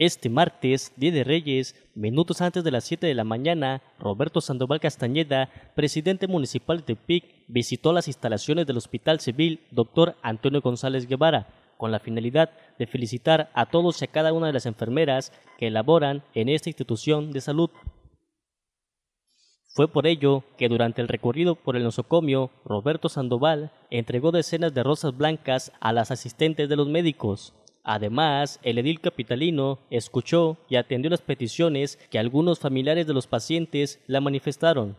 Este martes, Día de Reyes, minutos antes de las 7 de la mañana, Roberto Sandoval Castañeda, presidente municipal de Tepic, visitó las instalaciones del Hospital Civil Dr. Antonio González Guevara, con la finalidad de felicitar a todos y a cada una de las enfermeras que laboran en esta institución de salud. Fue por ello que durante el recorrido por el nosocomio, Roberto Sandoval entregó decenas de rosas blancas a las asistentes de los médicos. Además, el edil capitalino escuchó y atendió las peticiones que algunos familiares de los pacientes la manifestaron.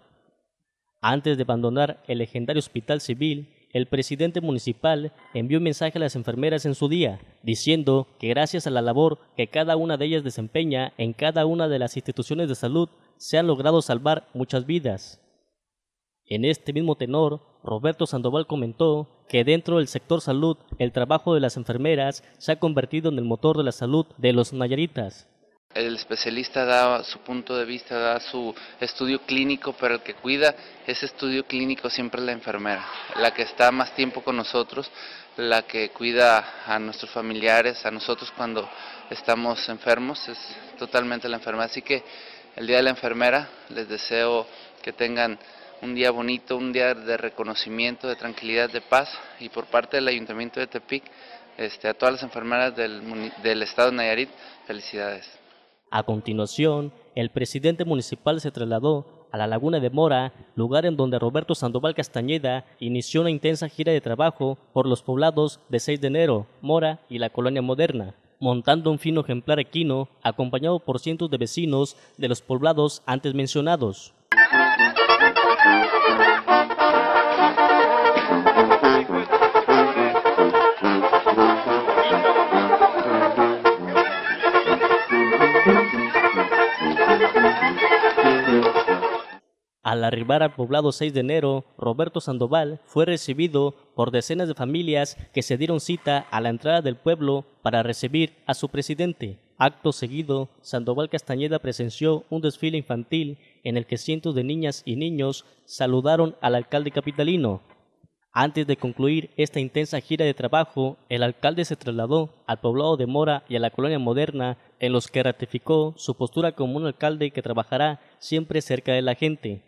Antes de abandonar el legendario Hospital Civil, el presidente municipal envió un mensaje a las enfermeras en su día, diciendo que gracias a la labor que cada una de ellas desempeña en cada una de las instituciones de salud, se han logrado salvar muchas vidas. En este mismo tenor, Roberto Sandoval comentó que dentro del sector salud, el trabajo de las enfermeras se ha convertido en el motor de la salud de los nayaritas. El especialista da su punto de vista, da su estudio clínico, pero el que cuida ese estudio clínico siempre es la enfermera, la que está más tiempo con nosotros, la que cuida a nuestros familiares, a nosotros cuando estamos enfermos, es totalmente la enfermera. Así que el Día de la Enfermera, les deseo que tengan un día bonito, un día de reconocimiento, de tranquilidad, de paz, y por parte del Ayuntamiento de Tepic, a todas las enfermeras del Estado de Nayarit, felicidades. A continuación, el presidente municipal se trasladó a la Laguna de Mora, lugar en donde Roberto Sandoval Castañeda inició una intensa gira de trabajo por los poblados de 6 de enero, Mora y la Colonia Moderna, montando un fino ejemplar equino acompañado por cientos de vecinos de los poblados antes mencionados. Al arribar al poblado 6 de enero, Roberto Sandoval fue recibido por decenas de familias que se dieron cita a la entrada del pueblo para recibir a su presidente. Acto seguido, Sandoval Castañeda presenció un desfile infantil en el que cientos de niñas y niños saludaron al alcalde capitalino. Antes de concluir esta intensa gira de trabajo, el alcalde se trasladó al poblado de Mora y a la Colonia Moderna, en los que ratificó su postura como un alcalde que trabajará siempre cerca de la gente.